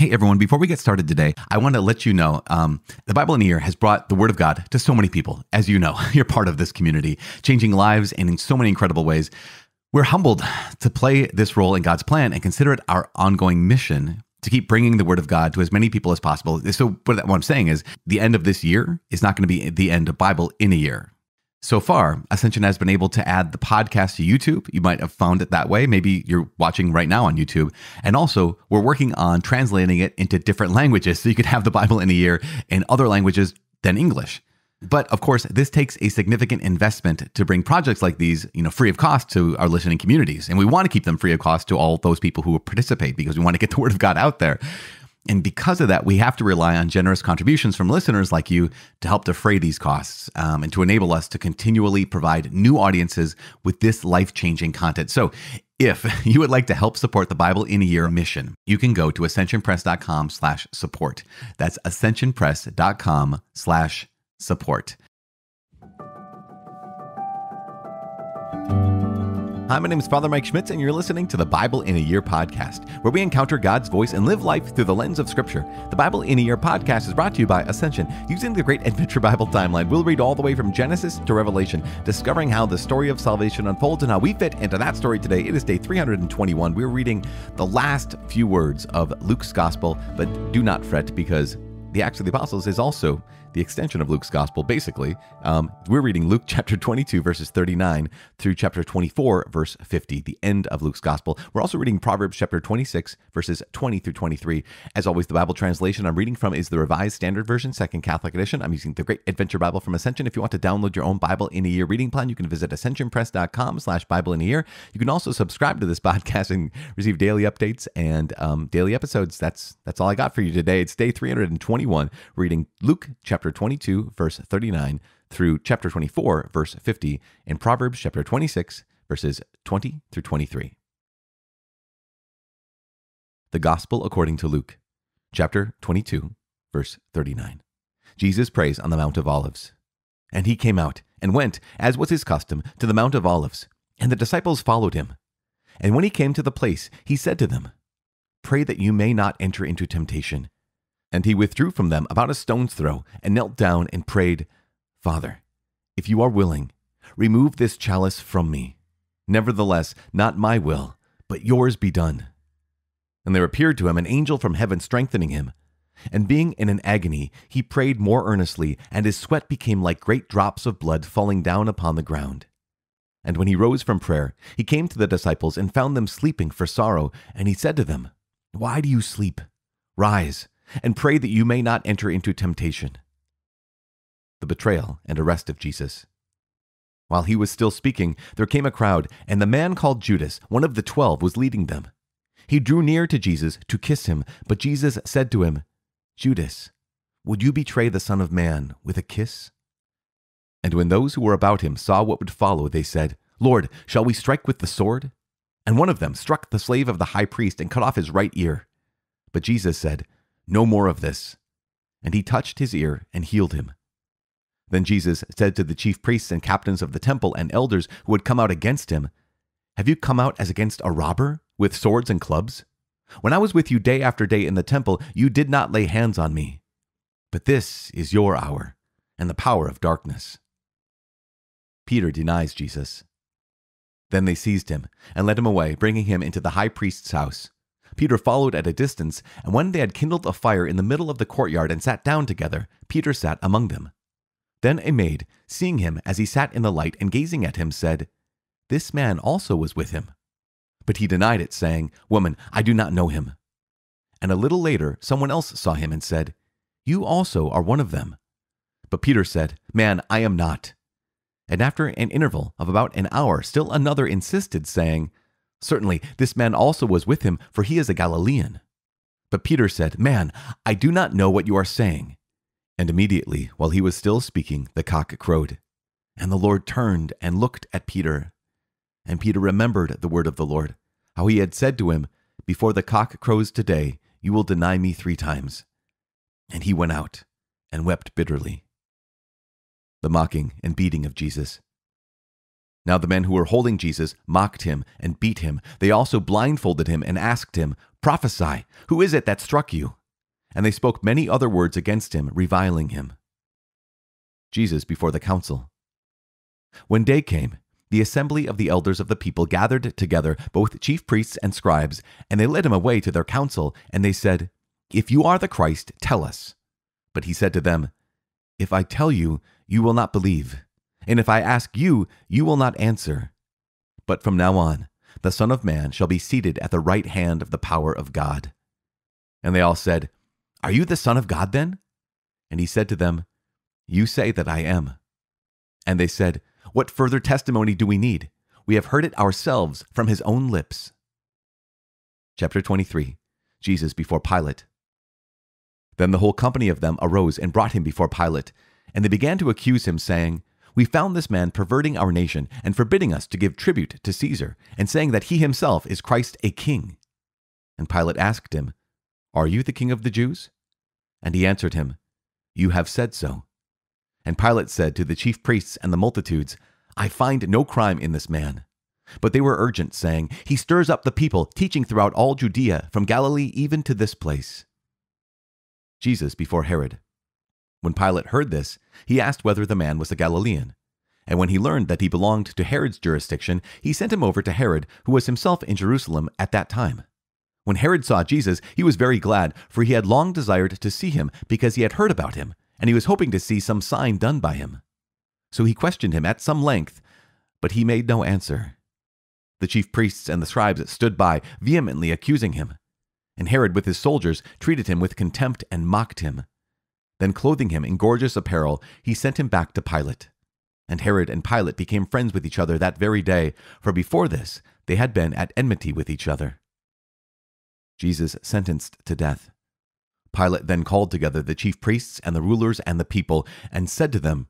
Hey everyone, before we get started today, I want to let you know the Bible in a Year has brought the Word of God to so many people. As you know, you're part of this community, changing lives and in so many incredible ways. We're humbled to play this role in God's plan and consider it our ongoing mission to keep bringing the Word of God to as many people as possible. So what I'm saying is the end of this year is not going to be the end of Bible in a Year. So far, Ascension has been able to add the podcast to YouTube. You might have found it that way. Maybe you're watching right now on YouTube. And also, we're working on translating it into different languages so you could have the Bible in a Year in other languages than English. But of course, this takes a significant investment to bring projects like these, free of cost to our listening communities. And we want to keep them free of cost to all those people who participate because we want to get the Word of God out there. And because of that, we have to rely on generous contributions from listeners like you to help defray these costs and to enable us to continually provide new audiences with this life-changing content. So if you would like to help support the Bible in a Year mission, you can go to ascensionpress.com/support. That's ascensionpress.com/support. Hi, my name is Father Mike Schmitz, and you're listening to the Bible in a Year podcast, where we encounter God's voice and live life through the lens of Scripture. The Bible in a Year podcast is brought to you by Ascension. Using the Great Adventure Bible Timeline, we'll read all the way from Genesis to Revelation, discovering how the story of salvation unfolds and how we fit into that story today. It is day 321. We're reading the last few words of Luke's Gospel, but do not fret because the Acts of the Apostles is also the extension of Luke's Gospel, basically. We're reading Luke chapter 22, verses 39 through chapter 24, verse 50, the end of Luke's Gospel. We're also reading Proverbs chapter 26, verses 20 through 23. As always, the Bible translation I'm reading from is the Revised Standard Version, Second Catholic Edition. I'm using the Great Adventure Bible from Ascension. If you want to download your own Bible in a Year reading plan, you can visit ascensionpress.com/Bible in a Year. You can also subscribe to this podcast and receive daily updates and daily episodes. That's all I got for you today. It's day 321, reading Luke chapter 22, verse 39 through chapter 24, verse 50, and Proverbs chapter 26, verses 20 through 23. The Gospel according to Luke, chapter 22, verse 39. Jesus prays on the Mount of Olives. And he came out and went, as was his custom, to the Mount of Olives, and the disciples followed him. And when he came to the place, he said to them, "Pray that you may not enter into temptation." And he withdrew from them about a stone's throw and knelt down and prayed, "Father, if you are willing, remove this chalice from me. Nevertheless, not my will, but yours be done." And there appeared to him an angel from heaven strengthening him. And being in an agony, he prayed more earnestly, and his sweat became like great drops of blood falling down upon the ground. And when he rose from prayer, he came to the disciples and found them sleeping for sorrow. And he said to them, "Why do you sleep? Rise and pray that you may not enter into temptation." The betrayal and arrest of Jesus. While he was still speaking, there came a crowd, and the man called Judas, one of the 12, was leading them. He drew near to Jesus to kiss him, but Jesus said to him, "Judas, would you betray the Son of Man with a kiss?" And when those who were about him saw what would follow, they said, "Lord, shall we strike with the sword?" And one of them struck the slave of the high priest and cut off his right ear. But Jesus said, "No more of this." And he touched his ear and healed him. Then Jesus said to the chief priests and captains of the temple and elders who had come out against him, "Have you come out as against a robber with swords and clubs? When I was with you day after day in the temple, you did not lay hands on me. But this is your hour and the power of darkness." Peter denies Jesus. Then they seized him and led him away, bringing him into the high priest's house. Peter followed at a distance, and when they had kindled a fire in the middle of the courtyard and sat down together, Peter sat among them. Then a maid, seeing him as he sat in the light and gazing at him, said, "This man also was with him." But he denied it, saying, "Woman, I do not know him." And a little later, someone else saw him and said, "You also are one of them." But Peter said, "Man, I am not." And after an interval of about an hour, still another insisted, saying, "Certainly, this man also was with him, for he is a Galilean." But Peter said, "Man, I do not know what you are saying." And immediately, while he was still speaking, the cock crowed. And the Lord turned and looked at Peter. And Peter remembered the word of the Lord, how he had said to him, "Before the cock crows today, you will deny me 3 times. And he went out and wept bitterly. The mocking and beating of Jesus. Now the men who were holding Jesus mocked him and beat him. They also blindfolded him and asked him, "Prophesy, who is it that struck you?" And they spoke many other words against him, reviling him. Jesus before the council. When day came, the assembly of the elders of the people gathered together, both chief priests and scribes, and they led him away to their council, and they said, "If you are the Christ, tell us." But he said to them, "If I tell you, you will not believe. And if I ask you, you will not answer. But from now on, the Son of Man shall be seated at the right hand of the power of God." And they all said, "Are you the Son of God then?" And he said to them, "You say that I am." And they said, "What further testimony do we need? We have heard it ourselves from his own lips." Chapter 23. Jesus before Pilate. Then the whole company of them arose and brought him before Pilate, and they began to accuse him, saying, "We found this man perverting our nation and forbidding us to give tribute to Caesar, and saying that he himself is Christ, a king." And Pilate asked him, "Are you the king of the Jews?" And he answered him, "You have said so." And Pilate said to the chief priests and the multitudes, "I find no crime in this man." But they were urgent, saying, "He stirs up the people, teaching throughout all Judea, from Galilee even to this place." Jesus before Herod. When Pilate heard this, he asked whether the man was a Galilean. And when he learned that he belonged to Herod's jurisdiction, he sent him over to Herod, who was himself in Jerusalem at that time. When Herod saw Jesus, he was very glad, for he had long desired to see him, because he had heard about him, and he was hoping to see some sign done by him. So he questioned him at some length, but he made no answer. The chief priests and the scribes stood by, vehemently accusing him. And Herod with his soldiers treated him with contempt and mocked him. Then clothing him in gorgeous apparel, he sent him back to Pilate. And Herod and Pilate became friends with each other that very day, for before this they had been at enmity with each other. Jesus sentenced to death. Pilate then called together the chief priests and the rulers and the people, and said to them,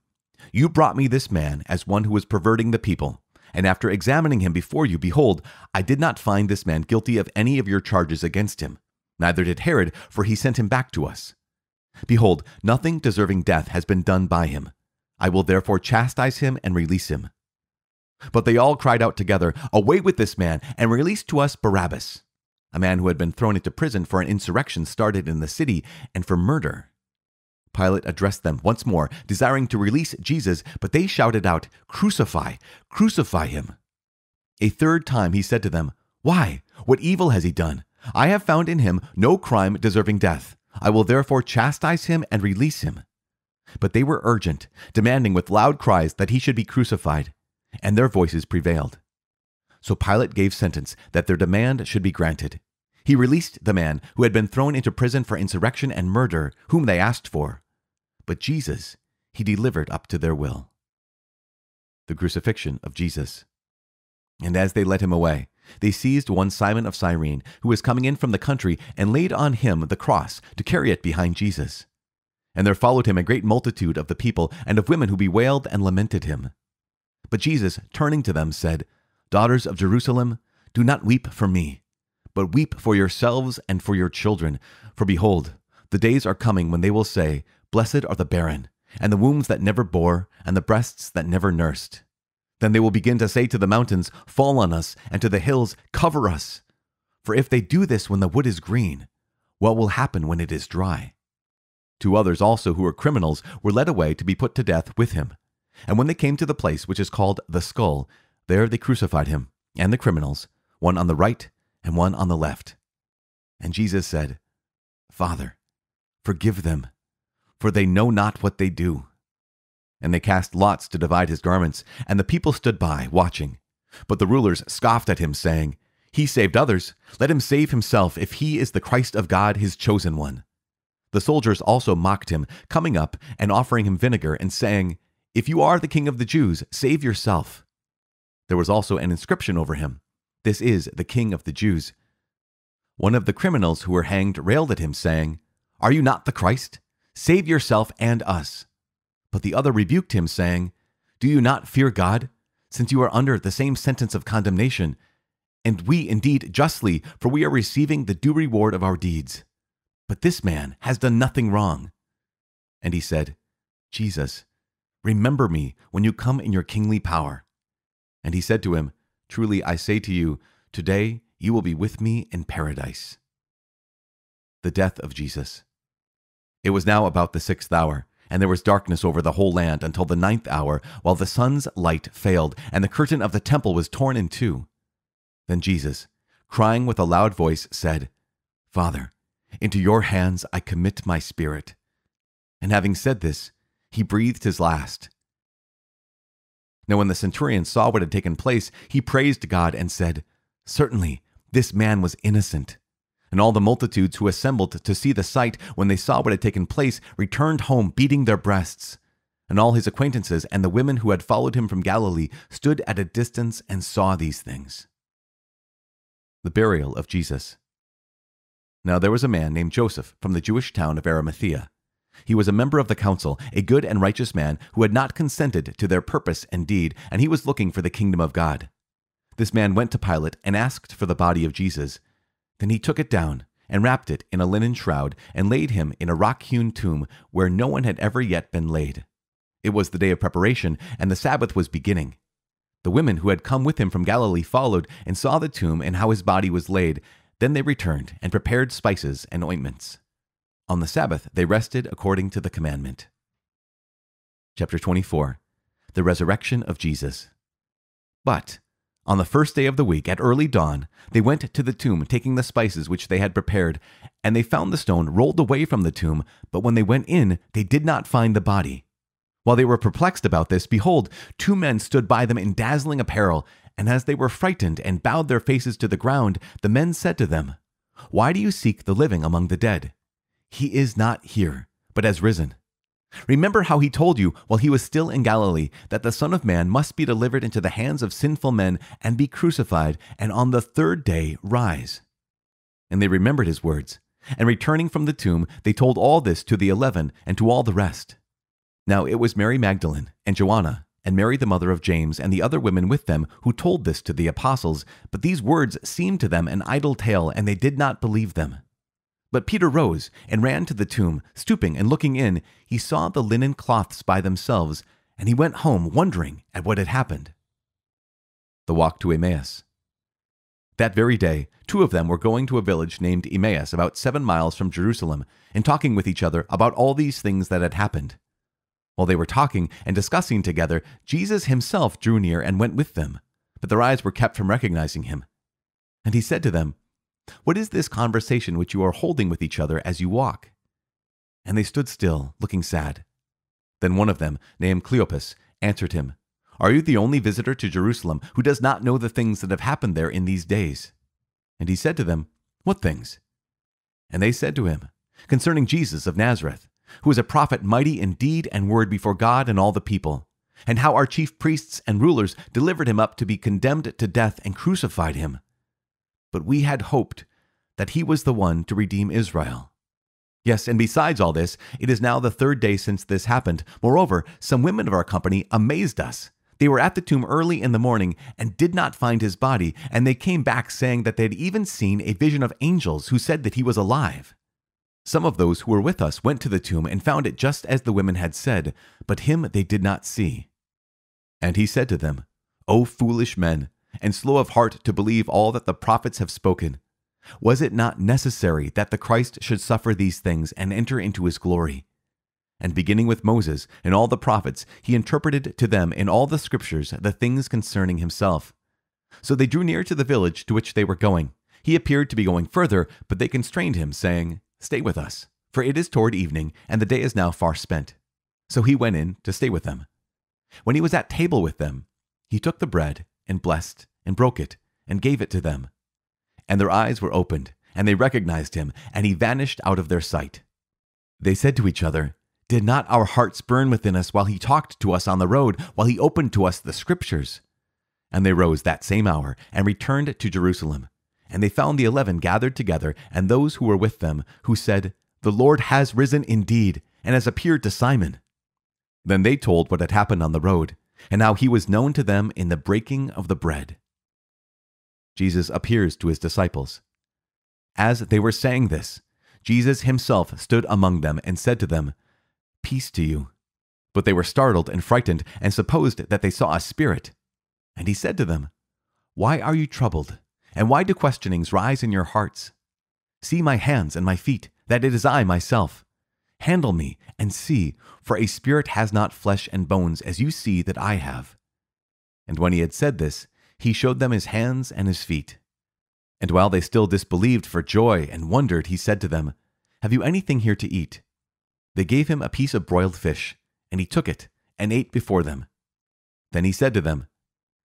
"You brought me this man as one who was perverting the people. And after examining him before you, behold, I did not find this man guilty of any of your charges against him. Neither did Herod, for he sent him back to us. Behold, nothing deserving death has been done by him. I will therefore chastise him and release him." But they all cried out together, "Away with this man, and release to us Barabbas," a man who had been thrown into prison for an insurrection started in the city and for murder. Pilate addressed them once more, desiring to release Jesus, but they shouted out, "Crucify! Crucify him!" A third time he said to them, "Why? What evil has he done? I have found in him no crime deserving death. I will therefore chastise him and release him." But they were urgent, demanding with loud cries that he should be crucified, and their voices prevailed. So Pilate gave sentence that their demand should be granted. He released the man who had been thrown into prison for insurrection and murder, whom they asked for. But Jesus he delivered up to their will. The crucifixion of Jesus. And as they led him away, they seized one Simon of Cyrene, who was coming in from the country, and laid on him the cross to carry it behind Jesus. And there followed him a great multitude of the people and of women who bewailed and lamented him. But Jesus, turning to them, said, "Daughters of Jerusalem, do not weep for me, but weep for yourselves and for your children. For behold, the days are coming when they will say, 'Blessed are the barren, and the wombs that never bore, and the breasts that never nursed.' Then they will begin to say to the mountains, 'Fall on us,' and to the hills, 'Cover us.' For if they do this when the wood is green, what will happen when it is dry?" Two others also, who were criminals, were led away to be put to death with him. And when they came to the place which is called the Skull, there they crucified him and the criminals, one on the right and one on the left. And Jesus said, "Father, forgive them, for they know not what they do." And they cast lots to divide his garments, and the people stood by, watching. But the rulers scoffed at him, saying, "He saved others. Let him save himself, if he is the Christ of God, his chosen one." The soldiers also mocked him, coming up and offering him vinegar, and saying, "If you are the King of the Jews, save yourself." There was also an inscription over him, "This is the King of the Jews." One of the criminals who were hanged railed at him, saying, "Are you not the Christ? Save yourself and us." But the other rebuked him, saying, "Do you not fear God, since you are under the same sentence of condemnation? And we indeed justly, for we are receiving the due reward of our deeds. But this man has done nothing wrong." And he said, "Jesus, remember me when you come in your kingly power." And he said to him, "Truly I say to you, today you will be with me in paradise." The death of Jesus. It was now about the 6th hour, and there was darkness over the whole land until the 9th hour, while the sun's light failed, and the curtain of the temple was torn in two. Then Jesus, crying with a loud voice, said, "Father, into your hands I commit my spirit." And having said this, he breathed his last. Now when the centurion saw what had taken place, he praised God and said, "Certainly, this man was innocent." And all the multitudes who assembled to see the sight, when they saw what had taken place, returned home beating their breasts. And all his acquaintances and the women who had followed him from Galilee stood at a distance and saw these things. The burial of Jesus. Now there was a man named Joseph from the Jewish town of Arimathea. He was a member of the council, a good and righteous man who had not consented to their purpose and deed, and he was looking for the kingdom of God. This man went to Pilate and asked for the body of Jesus. Then he took it down and wrapped it in a linen shroud and laid him in a rock-hewn tomb where no one had ever yet been laid. It was the day of preparation, and the Sabbath was beginning. The women who had come with him from Galilee followed and saw the tomb and how his body was laid. Then they returned and prepared spices and ointments. On the Sabbath they rested according to the commandment. Chapter 24. The Resurrection of Jesus. But on the first day of the week, at early dawn, they went to the tomb, taking the spices which they had prepared, and they found the stone rolled away from the tomb, but when they went in, they did not find the body. While they were perplexed about this, behold, two men stood by them in dazzling apparel, and as they were frightened and bowed their faces to the ground, the men said to them, "Why do you seek the living among the dead? He is not here, but has risen. Remember how he told you while he was still in Galilee that the Son of Man must be delivered into the hands of sinful men and be crucified, and on the third day rise." And they remembered his words. And returning from the tomb, they told all this to the 11 and to all the rest. Now it was Mary Magdalene and Joanna and Mary the mother of James and the other women with them who told this to the apostles, but these words seemed to them an idle tale, and they did not believe them. But Peter rose and ran to the tomb, stooping and looking in. He saw the linen cloths by themselves, and he went home wondering at what had happened. The walk to Emmaus. That very day, two of them were going to a village named Emmaus, about 7 miles from Jerusalem, and talking with each other about all these things that had happened. While they were talking and discussing together, Jesus himself drew near and went with them, but their eyes were kept from recognizing him. And he said to them, "What is this conversation which you are holding with each other as you walk?" And they stood still, looking sad. Then one of them, named Cleopas, answered him, "Are you the only visitor to Jerusalem who does not know the things that have happened there in these days?" And he said to them, "What things?" And they said to him, "Concerning Jesus of Nazareth, who was a prophet mighty in deed and word before God and all the people, and how our chief priests and rulers delivered him up to be condemned to death and crucified him. But we had hoped that he was the one to redeem Israel. Yes, and besides all this, it is now the 3rd day since this happened. Moreover, some women of our company amazed us. They were at the tomb early in the morning and did not find his body, and they came back saying that they had even seen a vision of angels who said that he was alive. Some of those who were with us went to the tomb and found it just as the women had said, but him they did not see." And he said to them, "O foolish men, and slow of heart to believe all that the prophets have spoken. Was it not necessary that the Christ should suffer these things and enter into his glory? And beginning with Moses and all the prophets, he interpreted to them in all the scriptures the things concerning himself." So they drew near to the village to which they were going. He appeared to be going further, but they constrained him, saying, "Stay with us, for it is toward evening, and the day is now far spent." So he went in to stay with them. When he was at table with them, he took the bread and blessed, and broke it, and gave it to them. And their eyes were opened, and they recognized him, and he vanished out of their sight. They said to each other, "Did not our hearts burn within us while he talked to us on the road, while he opened to us the scriptures?" And they rose that same hour, and returned to Jerusalem. And they found the 11 gathered together, and those who were with them, who said, "The Lord has risen indeed, and has appeared to Simon." Then they told what had happened on the road, and how he was known to them in the breaking of the bread. Jesus appears to his disciples. As they were saying this, Jesus himself stood among them and said to them, "Peace to you." But they were startled and frightened, and supposed that they saw a spirit. And he said to them, Why are you troubled? And why do questionings rise in your hearts? See my hands and my feet, that it is I myself. Handle me and see, for a spirit has not flesh and bones, as you see that I have. And when he had said this, he showed them his hands and his feet. And while they still disbelieved for joy and wondered, he said to them, Have you anything here to eat? They gave him a piece of broiled fish, and he took it and ate before them. Then he said to them,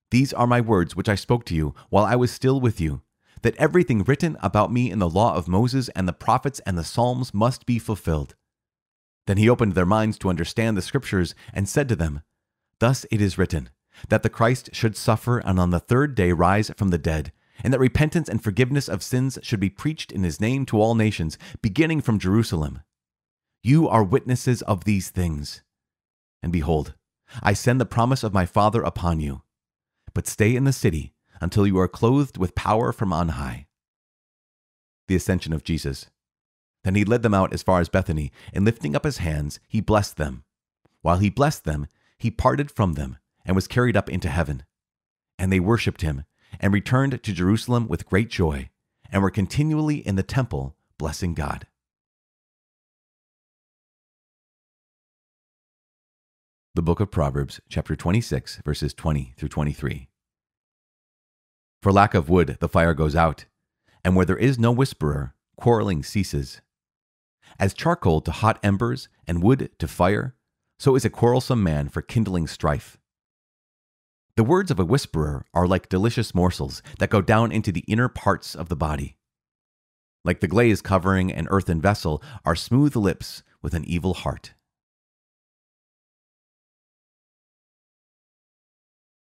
These are my words which I spoke to you while I was still with you, that everything written about me in the law of Moses and the prophets and the Psalms must be fulfilled. Then he opened their minds to understand the Scriptures and said to them, Thus it is written, that the Christ should suffer and on the third day rise from the dead, and that repentance and forgiveness of sins should be preached in his name to all nations, beginning from Jerusalem. You are witnesses of these things. And behold, I send the promise of my Father upon you. But stay in the city until you are clothed with power from on high. The Ascension of Jesus. Then he led them out as far as Bethany, and lifting up his hands, he blessed them. While he blessed them, he parted from them, and was carried up into heaven. And they worshipped him, and returned to Jerusalem with great joy, and were continually in the temple, blessing God. The Book of Proverbs, chapter 26, verses 20 through 23. For lack of wood, the fire goes out, and where there is no whisperer, quarreling ceases. As charcoal to hot embers and wood to fire, so is a quarrelsome man for kindling strife. The words of a whisperer are like delicious morsels that go down into the inner parts of the body. Like the glaze covering an earthen vessel are smooth lips with an evil heart.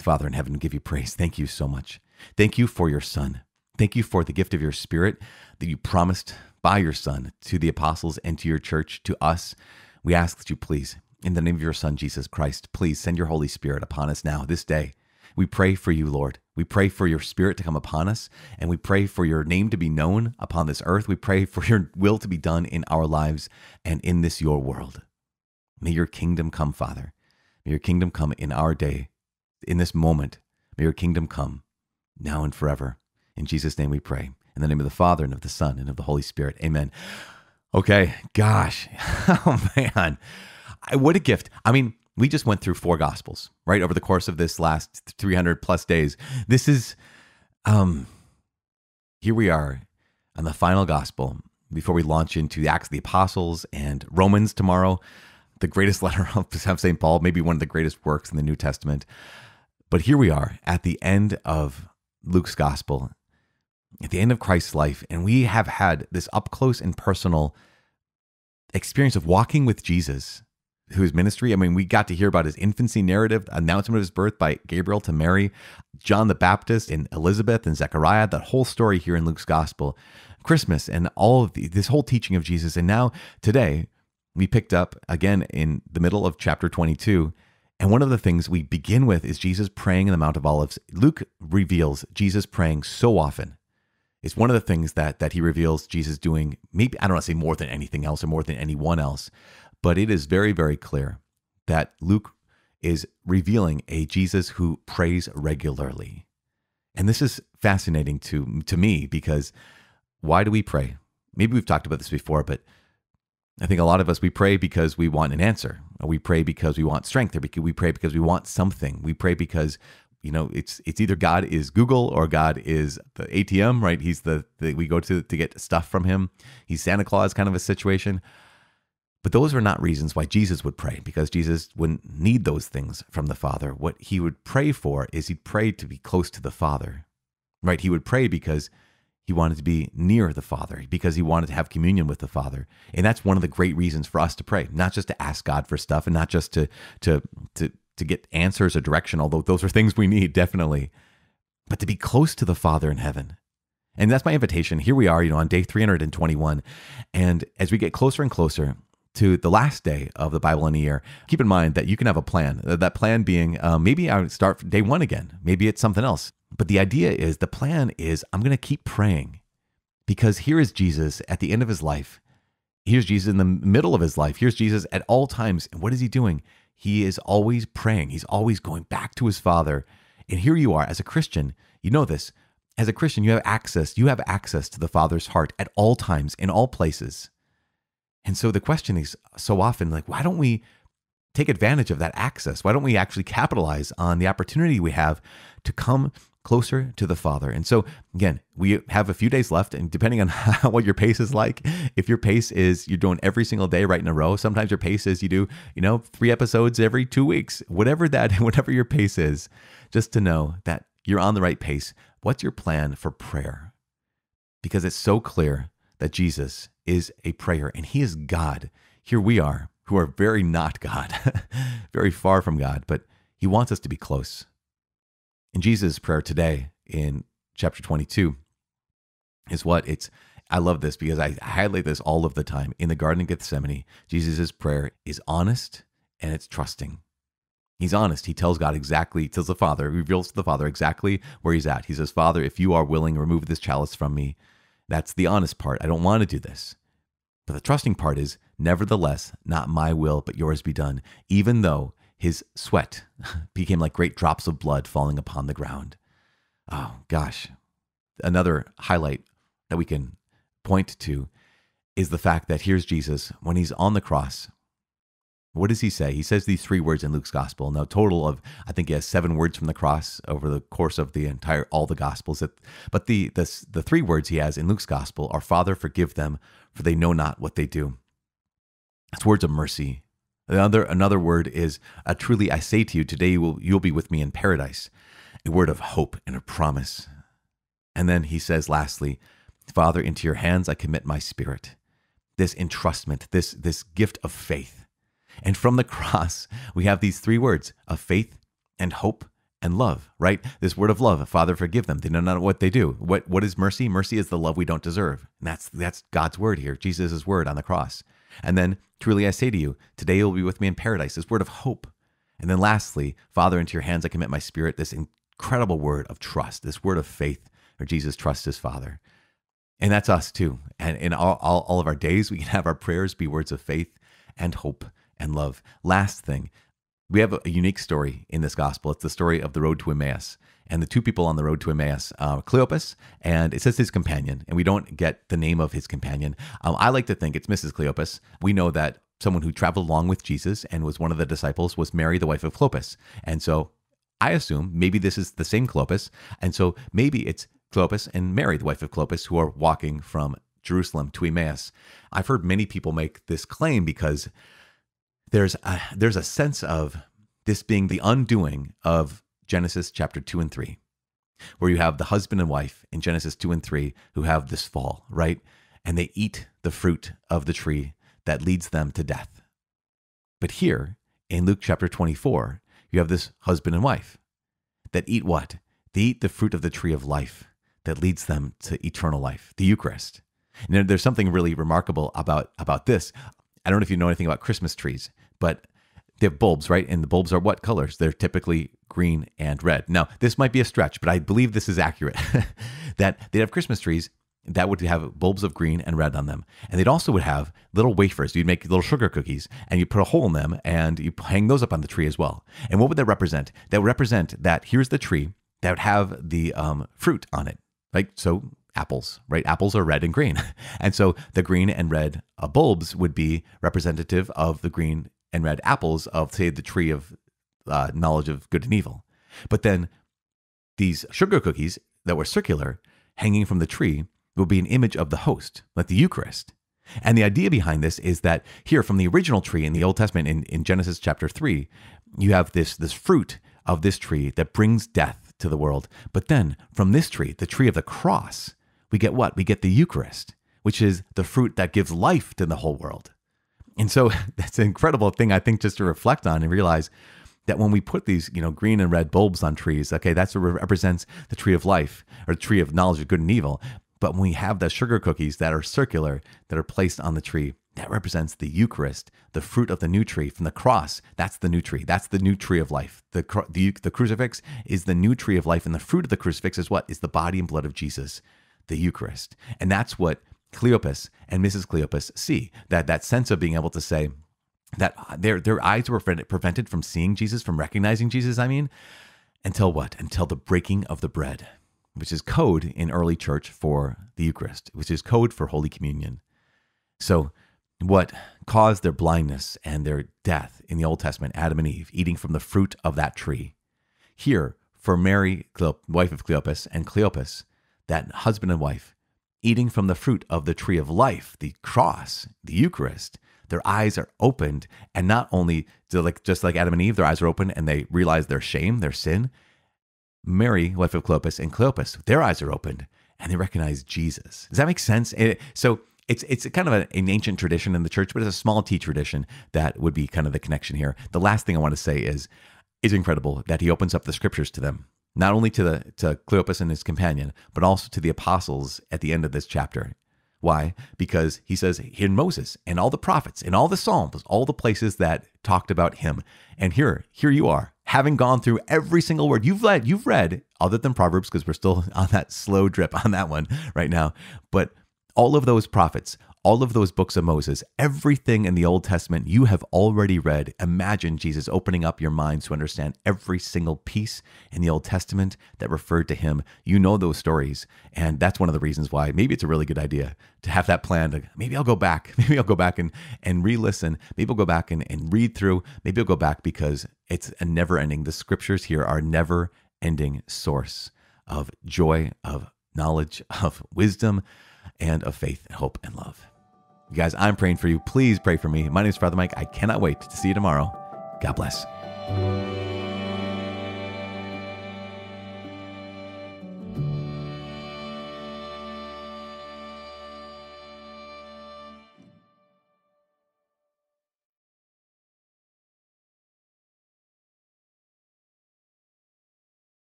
Father in heaven, give you praise. Thank you so much. Thank you for your Son. Thank you for the gift of your Spirit that you promised by your Son to the apostles and to your church, to us. We ask that you please, in the name of your Son, Jesus Christ, please send your Holy Spirit upon us now, this day. We pray for you, Lord. We pray for your Spirit to come upon us, and we pray for your name to be known upon this earth. We pray for your will to be done in our lives and in this your world. May your kingdom come, Father. May your kingdom come in our day, in this moment. May your kingdom come, now and forever. In Jesus' name we pray. In the name of the Father, and of the Son, and of the Holy Spirit. Amen. Okay, gosh. Oh, man. What a gift. I mean, we just went through four Gospels, right, over the course of this last 300 plus days. This is, here we are on the final Gospel before we launch into the Acts of the Apostles and Romans tomorrow, the greatest letter of St. Paul, maybe one of the greatest works in the New Testament. But here we are at the end of Luke's Gospel, at the end of Christ's life, and we have had this up-close and personal experience of walking with Jesus, whose ministry, I mean, we got to hear about his infancy narrative, announcement of his birth by Gabriel to Mary, John the Baptist and Elizabeth and Zechariah, that whole story here in Luke's Gospel, Christmas and all of this whole teaching of Jesus. And now today we picked up again in the middle of chapter 22. And one of the things we begin with is Jesus praying in the Mount of Olives. Luke reveals Jesus praying so often. It's one of the things that he reveals Jesus doing, maybe, I don't want to say more than anything else or more than anyone else, but it is very, very clear that Luke is revealing a Jesus who prays regularly. And this is fascinating to me, because why do we pray? Maybe we've talked about this before, but I think a lot of us, we pray because we want an answer, or we pray because we want strength, or we pray because we want something. We pray because, you know, it's either God is Google or God is the ATM, right? He's the we go to get stuff from him. He's Santa Claus kind of a situation. But those are not reasons why Jesus would pray, because Jesus wouldn't need those things from the Father. What he would pray for is he'd pray to be close to the Father, right? He would pray because he wanted to be near the Father, because he wanted to have communion with the Father. And that's one of the great reasons for us to pray, not just to ask God for stuff and not just to get answers or direction, although those are things we need, definitely, but to be close to the Father in heaven. And that's my invitation. Here we are, you know, on day 321. And as we get closer and closer to the last day of the Bible in a year, keep in mind that you can have a plan. That plan being, maybe I would start day one again. Maybe it's something else. But the idea is, the plan is, I'm going to keep praying, because here is Jesus at the end of his life. Here's Jesus in the middle of his life. Here's Jesus at all times. And what is he doing? He is always praying. He's always going back to his Father And here you are as a Christian, you know this, as a Christian, you have access to the Father's heart at all times, in all places. And so the question is so often, like, why don't we take advantage of that access? Why don't we actually capitalize on the opportunity we have to come closer to the Father? And so again, we have a few days left, and depending on what your pace is like, if your pace is you're doing every single day right in a row, sometimes your pace is you do, 3 episodes every 2 weeks, whatever your pace is, just to know that you're on the right pace. What's your plan for prayer? Because it's so clear that Jesus is a prayer and he is God. Here we are, who are very not God, very far from God, but he wants us to be close. And Jesus' prayer today in chapter 22 is what it's, I love this because I highlight this all of the time. In the Garden of Gethsemane, Jesus' prayer is honest and it's trusting. He's honest. He tells God exactly, he tells the Father, reveals to the Father exactly where he's at. He says, Father, if you are willing, remove this chalice from me. That's the honest part. I don't want to do this. But the trusting part is, nevertheless, not my will, but yours be done, even though his sweat became like great drops of blood falling upon the ground. Oh, gosh. Another highlight that we can point to is the fact that here's Jesus when he's on the cross. What does he say? He says these 3 words in Luke's gospel. Now, total of, I think he has 7 words from the cross over the course of the entire, all the gospels. But the 3 words he has in Luke's gospel are, Father, forgive them, for they know not what they do. That's words of mercy. Another word is, truly I say to you, today you'll be with me in paradise. A word of hope and a promise. And then he says, lastly, Father, into your hands I commit my spirit. This entrustment, this gift of faith. And from the cross, we have these 3 words of faith and hope and love, right? This word of love, Father, forgive them. They know not what they do. What is mercy? Mercy is the love we don't deserve. And that's God's word here, Jesus' word on the cross. And then, truly I say to you, today you'll be with me in paradise, this word of hope. And then lastly, Father, into your hands I commit my spirit, this incredible word of trust, this word of faith, where Jesus trusts his Father. And that's us too. And in all of our days, we can have our prayers be words of faith and hope and love. Last thing, we have a unique story in this gospel. It's the story of the road to Emmaus. And the 2 people on the road to Emmaus, Cleopas, and it says his companion, and we don't get the name of his companion. I like to think it's Mrs. Cleopas. We know that someone who traveled along with Jesus and was one of the disciples was Mary, the wife of Cleopas. And so I assume maybe this is the same Cleopas. And so maybe it's Cleopas and Mary, the wife of Cleopas, who are walking from Jerusalem to Emmaus. I've heard many people make this claim because there's a sense of this being the undoing of Genesis chapter 2 and 3, where you have the husband and wife in Genesis 2 and 3 who have this fall, right? And they eat the fruit of the tree that leads them to death. But here in Luke chapter 24, you have this husband and wife that eat what? They eat the fruit of the tree of life that leads them to eternal life, the Eucharist. And there's something really remarkable about this. I don't know if you know anything about Christmas trees, but they have bulbs, right? And the bulbs are what colors? They're typically green and red. Now, this might be a stretch, but I believe this is accurate, that they'd have Christmas trees that would have bulbs of green and red on them. And they'd also would have little wafers. You'd make little sugar cookies, and you put a hole in them, and you hang those up on the tree as well. And what would that represent? That would represent that here's the tree that would have the fruit on it, like so. Apples, right? Apples are red and green. And so the green and red bulbs would be representative of the green and red apples of, say, the tree of knowledge of good and evil. But then these sugar cookies that were circular hanging from the tree would be an image of the host, like the Eucharist. And the idea behind this is that here from the original tree in the Old Testament, in Genesis chapter 3, you have this fruit of this tree that brings death to the world. But then from this tree, the tree of the cross, we get what? We get the Eucharist, which is the fruit that gives life to the whole world. And so that's an incredible thing, I think, just to reflect on and realize that when we put these, green and red bulbs on trees, okay, that's what represents the tree of life or the tree of knowledge of good and evil. But when we have the sugar cookies that are circular, that are placed on the tree, that represents the Eucharist, the fruit of the new tree from the cross. That's the new tree. That's the new tree of life. The crucifix is the new tree of life, and the fruit of the crucifix is what? Is the body and blood of Jesus, the Eucharist. And that's what Cleopas and Mrs. Cleopas see, that sense of being able to say that their eyes were prevented from seeing Jesus, from recognizing Jesus, Until what? Until the breaking of the bread, which is code in early church for the Eucharist, which is code for Holy Communion. So what caused their blindness and their death in the Old Testament, Adam and Eve, eating from the fruit of that tree. Here, for Mary, wife of Cleopas, and Cleopas, that husband and wife, eating from the fruit of the tree of life, the cross, the Eucharist, their eyes are opened, and not only, just like Adam and Eve, their eyes are open and they realize their shame, their sin. Mary, wife of Cleopas, and Cleopas, their eyes are opened and they recognize Jesus. Does that make sense? So it's kind of an ancient tradition in the church, but it's a small T tradition that would be kind of the connection here. The last thing I want to say is, it's incredible that he opens up the scriptures to them, not only to Cleopas and his companion, but also to the apostles at the end of this chapter. Why? Because he says, here Moses and all the prophets and all the Psalms, all the places that talked about him. And here you are, having gone through every single word you've read, other than Proverbs, because we're still on that slow drip on that one right now. But all of those prophets, all of those books of Moses, everything in the Old Testament you have already read. Imagine Jesus opening up your minds to understand every single piece in the Old Testament that referred to him. You know those stories, and that's one of the reasons why maybe it's a really good idea to have that plan. To, maybe I'll go back. Maybe I'll go back and re-listen. Maybe I'll go back and read through. Maybe I'll go back because it's a never-ending. The scriptures here are a never-ending source of joy, of knowledge, of wisdom, and of faith, hope, and love. You guys, I'm praying for you. Please pray for me. My name is Father Mike. I cannot wait to see you tomorrow. God bless.